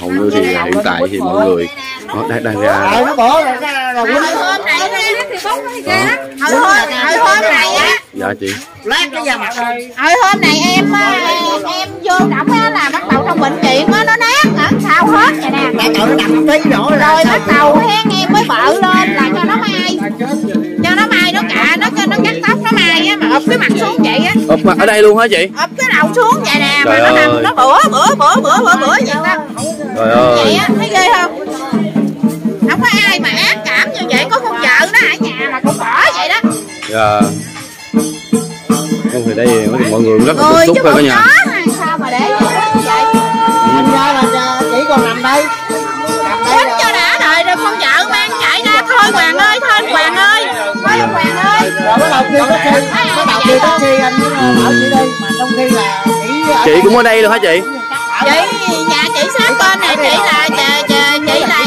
Hầu như thì hiện tại thì mọi người đang ra dạ chị. Hôm nay em vô động là bắt đầu trong bệnh viện nó nát ở sao hết vậy nè. Rồi bắt đầu em mới bợ lên là cho nó may. Cho nó may nó cạ nó cắt tóc nó may á mà ụp cái mặt xuống vậy á. Ụp mặt ở đây luôn hả chị? Ụp cái đầu xuống vậy nè mà nó nằm nó bữa vậy ta. Trời ơi. Vậy á thấy ghê không? Không có ai mà ác cảm như vậy, có con vợ nó ở nhà mà cũng bỏ vậy đó. Dạ. Thì đây mọi người rất là bức xúc thôi cả nhà. Sao mà để vậy? Anh ra là chỉ còn nằm đây. Đánh cho đã đời rồi con vợ mang chạy ra thôi Hoàng ơi, thôi anh Hoàng ơi. Quay ông Hoàng ơi. Bắt đầu đi taxi anh ở chị đi mà trong khi là chị cũng ở đây luôn hả chị? Chị nhà chị sát bên này chị là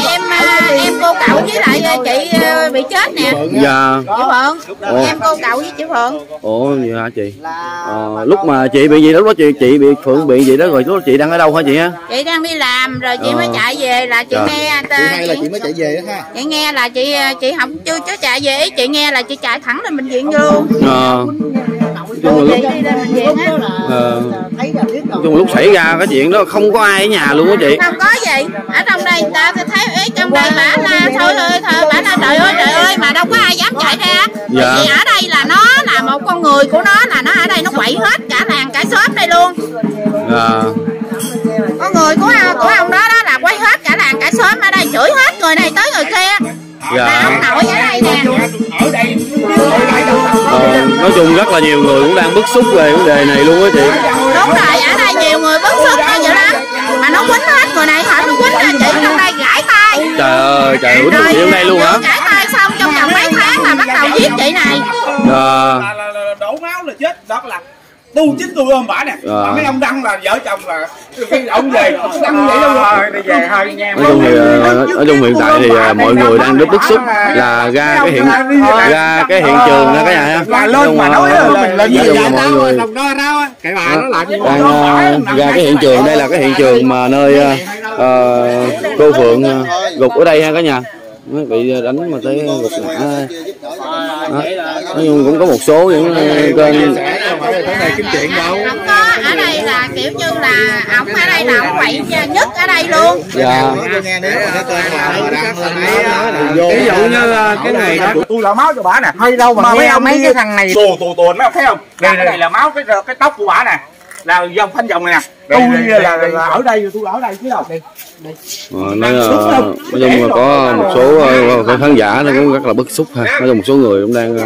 em cô cậu với lại chị bị chết nè. Dạ. Chị Phượng. Em cô cậu với chị Phượng. Ủa vậy hả chị? Lúc mà chị bị gì lúc đó chị bị Phượng bị gì đó rồi lúc đó chị đang ở đâu hả chị á? Chị đang đi làm rồi chị mới chạy về là chị nghe. Nay là chị mới chạy về đó ha. Chị nghe là chị không chưa chạy về, chị nghe là chị chạy thẳng lên bệnh viện luôn. Chung lúc xảy ra cái chuyện đó không có ai ở nhà luôn á chị. Không có gì. Ở trong đây ta thấy ấy trong đây bả la thôi bả la trời ơi mà đâu có ai dám chạy ra. Dạ. Vì ở đây là nó là một con người của nó là nó ở đây nó quậy hết cả làng cả xóm đây luôn. Dạ. Con người của ông đó là quấy hết cả làng cả xóm ở đây chửi hết người này tới người kia. Dạ. Là ông nội ở đây nè. Nói chung rất là nhiều người cũng đang bức xúc về vấn đề này luôn á chị. Đúng rồi, ở đây nhiều người bức xúc đó dữ lắm. Mà nó quýnh hết người này hả, nó quýnh là chị trong đây gãi tay. Trời ơi, trời ơi, quýnh chị hôm nay luôn hả? Gãi tay xong trong vòng mấy tháng là bắt đầu giết chị này. Đổ máu là chết, đó là tu chính tôi ôm bả nè. Mà mấy ông Đăng là vợ chồng là khi ông về Đăng vậy đâu rồi đi về thôi nha. Nói chung hiện tại thì mọi người đang rất bức xúc là ra cái hiện trường ra cái nhà ha. Nói chung mọi người đang ra cái hiện trường, đây là cái hiện trường mà nơi cô Phượng gục ở đây ha cả nhà. Mới bị đánh mà tới gục ngã. Nói chung cũng có một số những kênh không có, ở đây là kiểu như là ổng ở đây là ổng quậy nhất ở đây luôn. Dạ. Ví dụ như cái này đó tôi là máu cho bả nè. Hay đâu mà mấy cái thằng này tù nó thấy không? Đây này là máu cái tóc của bả nè. Là dòng phanh dòng này nè. Tôi là ở đây, tôi ở đây chứ đâu. Nói chung là có một số khán giả nó cũng rất là bức xúc ha. Nói chung một số người cũng đang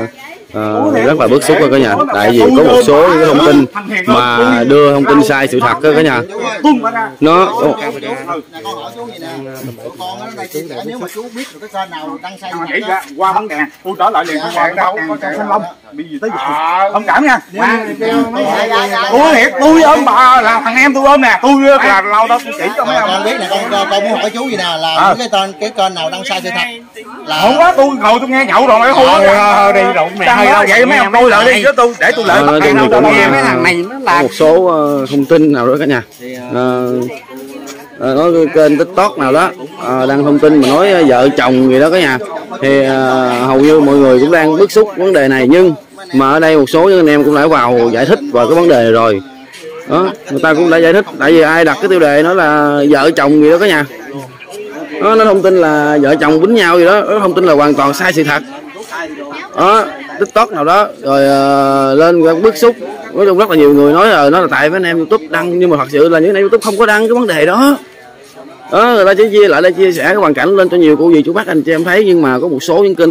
rất là bức xúc cả nhà. Tại vì có một số những cái thông tin mà đưa thông tin sai sự thật cả nhà. Nó nếu mà chú biết được cái kênh nào đăng sai qua vấn đề tôi trở lại liền không cảm nha. Tôi ôm bà là thằng em tôi ôm nè, tôi là lâu đó tôi chỉ cho mấy ông biết nè. Con muốn hỏi chú gì nè là cái kênh nào đăng sai sự thật là không có. Tôi ngồi tôi nghe nhậu rồi đi rượu mẹ. Vậy mấy ông tôi lại đi cho tôi để tôi lại bắt đầu tôi nghe mấy thằng này nó là một số thông tin nào đó cả nhà. Nói kênh TikTok nào đó đang thông tin mà nói vợ chồng gì đó cả nhà thì hầu như mọi người cũng đang bức xúc vấn đề này, nhưng mà ở đây một số anh em cũng đã vào giải thích về cái vấn đề này rồi đó, người ta cũng đã giải thích tại vì ai đặt cái tiêu đề nó là vợ chồng gì đó cả nhà, nó thông tin là vợ chồng quýnh nhau gì đó, nó thông tin là hoàn toàn sai sự thật đó, TikTok nào đó rồi lên ra bức xúc. Nói chung rất là nhiều người nói rồi nó là tại mấy anh em YouTube đăng, nhưng mà thật sự là những anh em YouTube không có đăng cái vấn đề đó. Người ta chỉ chia lại để chia sẻ cái hoàn cảnh lên cho nhiều cô dì chú bác anh chị em thấy, nhưng mà có một số những kênh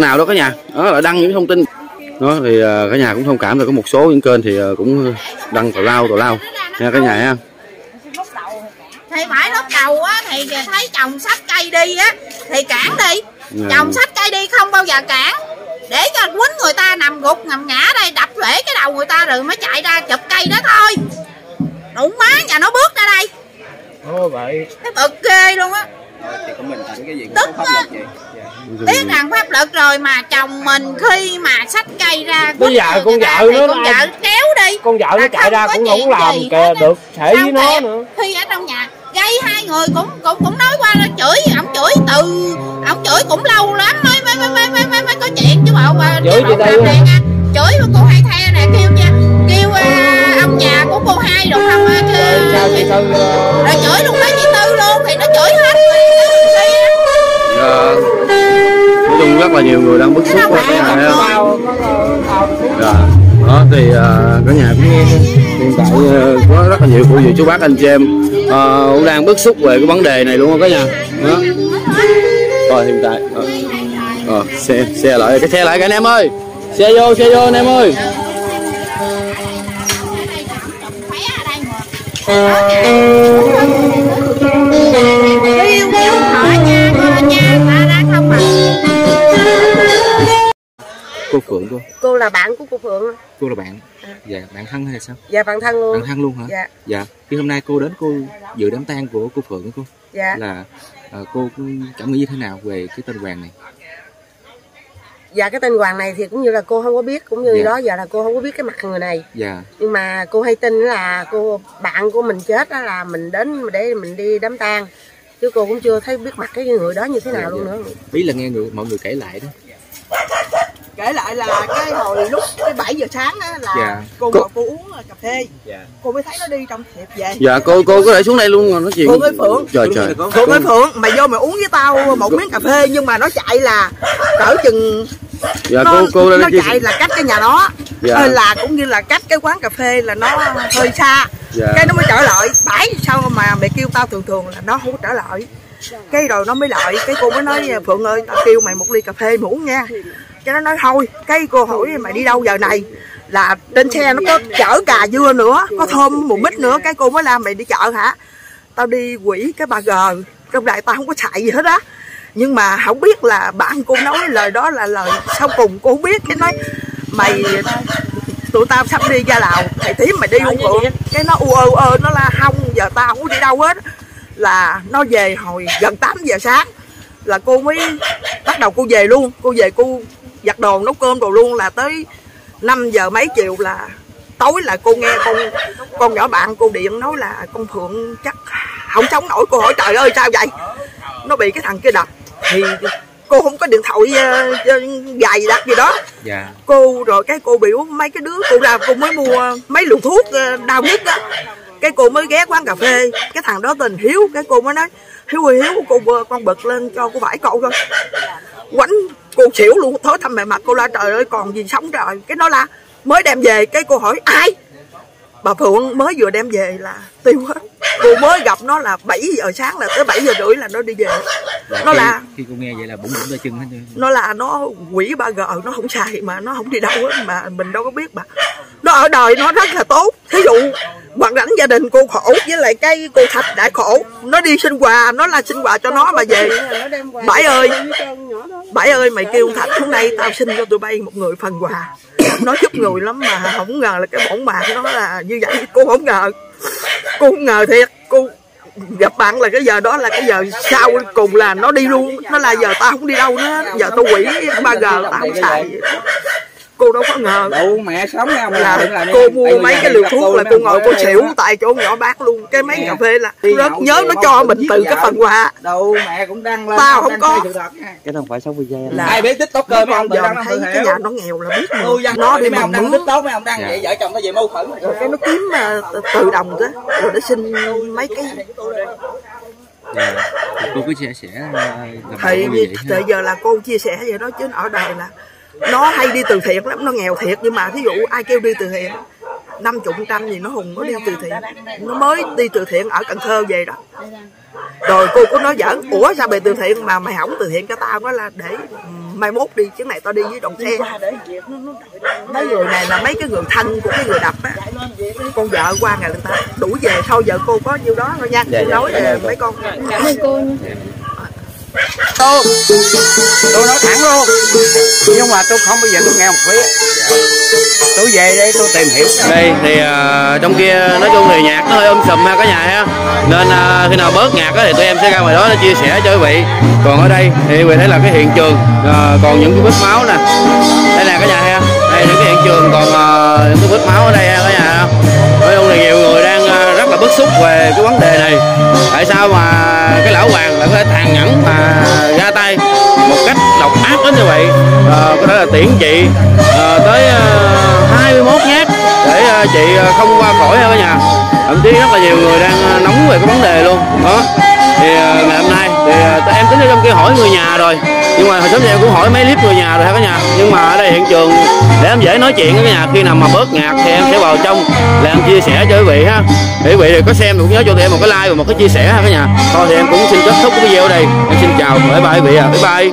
nào đó cả nhà lại đăng những thông tin đó thì cả nhà cũng thông cảm rồi. Có một số những kênh thì cũng đăng tào lao nha cả nhà ha. Thì phải lúc đầu á thì thấy chồng xách cây đi á thì cản đi. Chồng xách cây đi không bao giờ cản, để cho quýnh người ta nằm gục nằm ngã đây, đập rễ cái đầu người ta rồi mới chạy ra chụp cây đó thôi. Đụng má nhà nó bước ra đây. Ôi vậy. Nó bực ghê luôn á. Tức á. Tiếc rằng pháp luật rồi mà chồng mình khi mà xách cây ra bây giờ con vợ nó, con vợ kéo đi, con vợ nó chạy ra cũng không làm kìa được, thể với nó nữa. Khi ở trong nhà gây hai người cũng nói qua nó chửi, ổng chửi từ ổng chửi cũng lâu lắm mới có chuyện chứ bộ chửi chị Tư nè, chửi của cô Hai The nè, kêu nha, kêu ông nhà của cô Hai được không chứ, rồi chửi luôn đó chị Tư luôn, thì nó chửi hết. Nói chung rất là nhiều người đang bức xúc qua cái này không? Rồi đó thì cả nhà cũng hiện tại có rất là nhiều cô dì chú bác anh chị em cũng đang bức xúc về cái vấn đề này luôn không cả nhà. Đó. Rồi hiện tại xe lại, cái xe lại cả anh em ơi, xe vô anh em ơi. Cô Phượng cô là bạn của cô Phượng. Cô là bạn. Dạ bạn thân hay sao? Dạ bạn thân luôn. Bạn thân luôn hả? Dạ. Dạ. Khi hôm nay cô đến cô dự đám tang của cô Phượng cô. Dạ. Là cô cảm nghĩ như thế nào về cái tên Hoàng này? Dạ cái tên Hoàng này thì cũng như là cô không có biết, cũng như dạ. Đó giờ là cô không có biết cái mặt người này. Dạ. Nhưng mà cô hay tin là cô bạn của mình chết đó là mình đến để mình đi đám tang. Chứ cô cũng chưa thấy biết mặt cái người đó như thế nào dạ, luôn dạ. Nữa. Ý là nghe mọi người kể lại đó. Kể lại là cái hồi lúc cái 7 giờ sáng á là dạ. Cô ngồi cô uống cà phê dạ. Cô mới thấy nó đi trong thiệp về. Dạ cô có thể xuống đây luôn rồi nói chuyện. Cô ơi Phượng trời, trời. Cô ơi Phượng mày vô mày uống với tao một miếng cà phê, nhưng mà nó chạy là cỡ chừng dạ, cô nó chạy là cách cái nhà đó dạ. Là cũng như là cách cái quán cà phê là nó hơi xa dạ. Cái nó mới trở lại 7 sau mà mày kêu tao thường là nó không có trở lại. Cái rồi nó mới lại, cái cô mới nói Phượng ơi tao kêu mày một ly cà phê muỗng nha. Cái nó nói thôi, cái cô hỏi mày đi đâu giờ này, là trên xe nó có chở cà dưa nữa, có thơm mùi mít nữa, cái cô mới la mày đi chợ hả? Tao đi quỷ cái bà gờ, trong này tao không có xài gì hết á. Nhưng mà không biết là bạn cô nói lời đó là lời sau cùng cô không biết, cái nói mày tụi tao sắp đi ra Lào, thầy thím mày đi luôn Phượng. Cái nó nó la không, giờ tao không có đi đâu hết. Là nó về hồi gần 8 giờ sáng là cô mới bắt đầu cô về luôn, cô về cô giặt đồ nấu cơm đồ luôn, là tới 5 giờ mấy chiều là tối là cô nghe con nhỏ bạn cô điện nói là con Phượng chắc không sống nổi. Cô hỏi trời ơi sao vậy, nó bị cái thằng kia đập. Thì cô không có điện thoại dài đặt gì đó dạ. Cô rồi cái cô biểu mấy cái đứa cô ra, cô mới mua mấy lượng thuốc đau nhức á, cái cô mới ghé quán cà phê, cái thằng đó tên Hiếu, cái cô mới nói Hiếu ơi Hiếu, cô con bật lên cho cô vải cậu coi, quánh cô xỉu luôn, thối thăm mẹ mặt cô la trời ơi còn gì sống trời. Cái nó la mới đem về, cái cô hỏi ai, bà Phượng mới vừa đem về là tiêu hết. Cô mới gặp nó là 7 giờ sáng, là tới 7 giờ rưỡi là nó đi về. Dạ, nó là khi cô nghe vậy là bụng đôi chân hết. Nó là nó quỷ 3G, nó không xài mà nó không đi đâu hết, mà mình đâu có biết mà. Nó ở đời nó rất là tốt, thí dụ hoàn cảnh gia đình cô khổ với lại cái cô Thạch đã khổ, nó đi xin quà, nó là xin quà cho nó mà về Bảy ơi, Bảy ơi mày kêu Thạch xuống đây tao xin cho tụi bay một người phần quà. Nó giúp người lắm mà không ngờ là cái bổn bạc nó là như vậy, cô không ngờ, cô không ngờ thiệt. Cô gặp bạn là cái giờ đó, là cái giờ sau cùng là nó đi luôn, nó là giờ tao không đi đâu nữa, giờ tao quỷ 3G tao không xài. Cô đâu có ngờ mẹ sống nha, là cô mua mấy cái liều thuốc là cô ngồi cô xỉu tại chỗ nhỏ bác luôn. Cái mấy cà phê là rất nhớ nó cho mình từ cái phần quà đâu mẹ cũng đăng lên, tao không có cái không phải sống video là ai biết tiktoker mấy ông tự đăng thấy cái nhà nó nghèo là biết nó đi mà đăng tiktok, mấy ông đăng vậy vợ chồng nó về mâu thuẫn rồi cái nó kiếm từ đồng đó rồi để xin mấy cái. Dạ, cô cứ chia sẻ thì giờ là cô chia sẻ vậy đó, chứ ở đời là nó hay đi từ thiện lắm, nó nghèo thiệt, nhưng mà thí dụ ai kêu đi từ thiện 50 trăm gì nó hùng, nó đi từ thiện. Nó mới đi từ thiện ở Cần Thơ về đó. Rồi cô có nói giỡn, ủa sao mày từ thiện mà mày không từ thiện cho tao, đó là để mai mốt đi chứ này tao đi với đoàn xe. Mấy người này là mấy cái người thân của cái người đập á, con vợ qua ngày người ta đuổi về thôi, giờ cô có nhiêu đó thôi nha. Cô nói về mấy con. Cảm ơn cô nha. Tôi nói thẳng luôn, nhưng mà tôi không bao giờ tôi nghe một phía. Tôi về đây tôi tìm hiểu. Đây thì trong kia nói chung thì nhạc nó hơi sùm ha cả nhà ha. Nên khi nào bớt nhạc thì tụi em sẽ ra ngoài đó để chia sẻ cho quý vị. Còn ở đây thì quý vị thấy là cái hiện trường, còn những cái vết máu nè. Đây nè cả nhà ha. Đây những cái hiện trường còn những cái vết máu ở đây ha cả nhà ha. Nói chung là nhiều người đang rất là bức xúc về cái vấn đề này. Tại sao mà cái lão Hoàng lại có thể tàn nhẫn mà ra tay một cách độc ác đến như vậy? Có thể là tiễn chị tới 21 nhát để chị không qua khỏi ở nhà. Thậm chí rất là nhiều người đang nóng về cái vấn đề luôn đó. Thì ngày hôm nay thì em tính ở trong kia hỏi người nhà rồi, nhưng mà hồi sớm em cũng hỏi mấy clip người nhà rồi hả cả nhà. Nhưng mà ở đây hiện trường để em dễ nói chuyện với cả nhà. Khi nào mà bớt nhạc thì em sẽ vào trong làm chia sẻ cho quý vị ha. Để quý vị thì có xem thì cũng nhớ cho tụi em một cái like và một cái chia sẻ ha cả nhà. Thôi thì em cũng xin kết thúc cái video ở đây. Em xin chào, bye bye quý vị ạ. Bye bye.